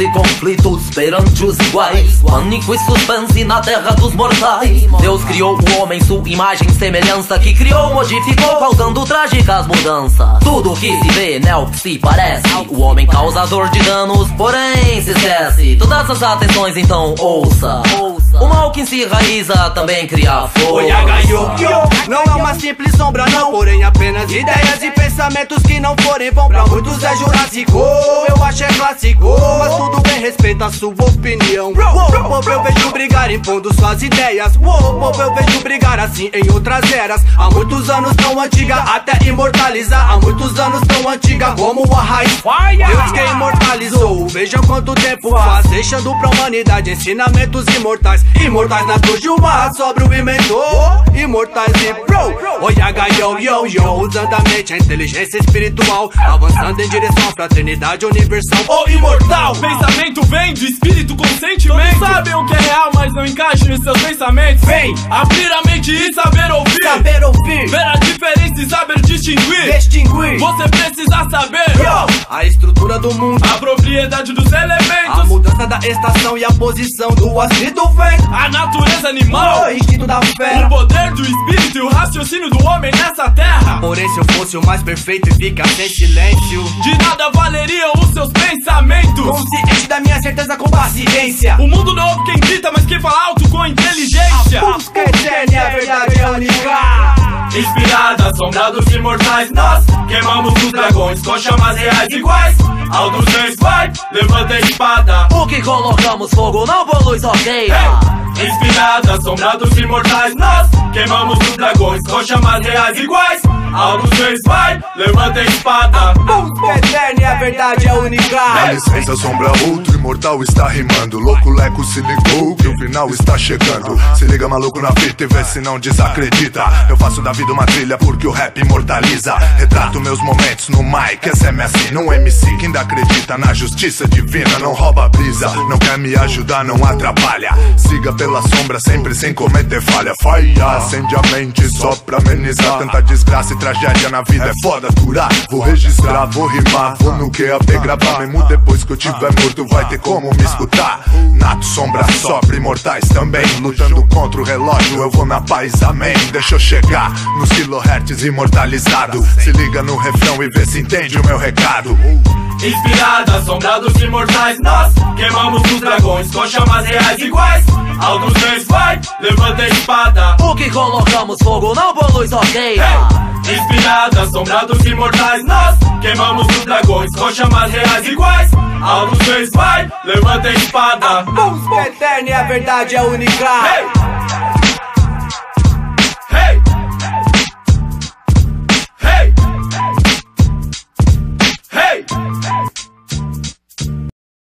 e conflitos perante os iguais, pânico e suspense na terra dos mortais. Deus criou o homem, sua imagem e semelhança, que criou, modificou, causando trágicas mudanças. Tudo que se vê, né, o que se parece. O homem causador de danos, porém se esquece todas as atenções, então ouça. O mal que se enraiza também cria força. Não é uma simples sombra não, porém apenas ideias e pensamentos que não forem vão. Pra muitos é jurássico, eu acho é clássico, mas tudo bem, respeita a sua opinião. Povo eu vejo brigar impondo suas ideias. Povo eu vejo brigar assim em outras eras. Há muitos anos tão antiga até imortalizar. Há muitos anos tão antiga como a raiz. Deus que imortalizou, vejam quanto tempo faz, deixando pra humanidade ensinamentos imortais. Imortais na turma, sobre o inventor. Imortais e pro, yo, usando a mente, a inteligência espiritual, avançando em direção à fraternidade universal. Imortal, pensamento vem de espírito com sentimento. Todos sabem o que é real, mas não encaixam em seus pensamentos. Vem, abrir a mente e saber ouvir. Saber ouvir, ver a diferença e saber distinguir. Distinguir, você precisa saber a estrutura do mundo, a propriedade dos elementos, a mudança da estação e a posição do astro e do vento, a natureza animal, o instinto da fera, o poder do espírito e o raciocínio do homem nessa terra. Porém se eu fosse o mais perfeito e fica sem silêncio, de nada valeriam os seus pensamentos. Consciente da minha certeza com paciência, o mundo não ouve quem grita, mas quem fala alto com inteligência. A busca eterna é a verdade única, inspirada, assombrados imortais. Nós queimamos os dragões com chamas reais iguais. Ao dos três vai, levanta a espada. O que colocamos fogo não polui, ok? Inspirada, assombrados imortais. Nós queimamos os dragões com chamas reais iguais. Ao dos três vai, levanta a espada. Eterna e a verdade é única. Dá licença, sombra, outro imortal está rimando. Louco leco se ligou que o final está chegando. Se liga maluco na fita e vê se não desacredita. Eu faço da vida uma trilha porque o rap imortaliza. Retrato meus momentos no mic, essa é minha sina. Um MC que ainda acredita na justiça divina. Não rouba a brisa, não quer me ajudar, não atrapalha. Siga pela sombra sempre sem cometer falha. Faia, acende a mente só pra amenizar. Tanta desgraça e tragédia na vida é foda curar. Vou registrar, vou rimar, vou no QAP gravar. Mesmo depois que eu tiver morto vai ter como me escutar. Nato, sombra, sopra, imortais também. Lutando contra o relógio eu vou na paz, amém. Deixa eu chegar nos kilohertz imortalizado. Se liga no refrão e vê se entende o meu recado. Inspirada, assombrados imortais. Nós queimamos os dragões com chamas reais iguais. Ao dos três vai, levanta a espada. O que colocamos fogo não polui, ok? Inspirada, assombrados imortais. Nós queimamos os dragões com chamas reais iguais. Ao dos três vai, levanta a espada. A busca eterna e a verdade é única.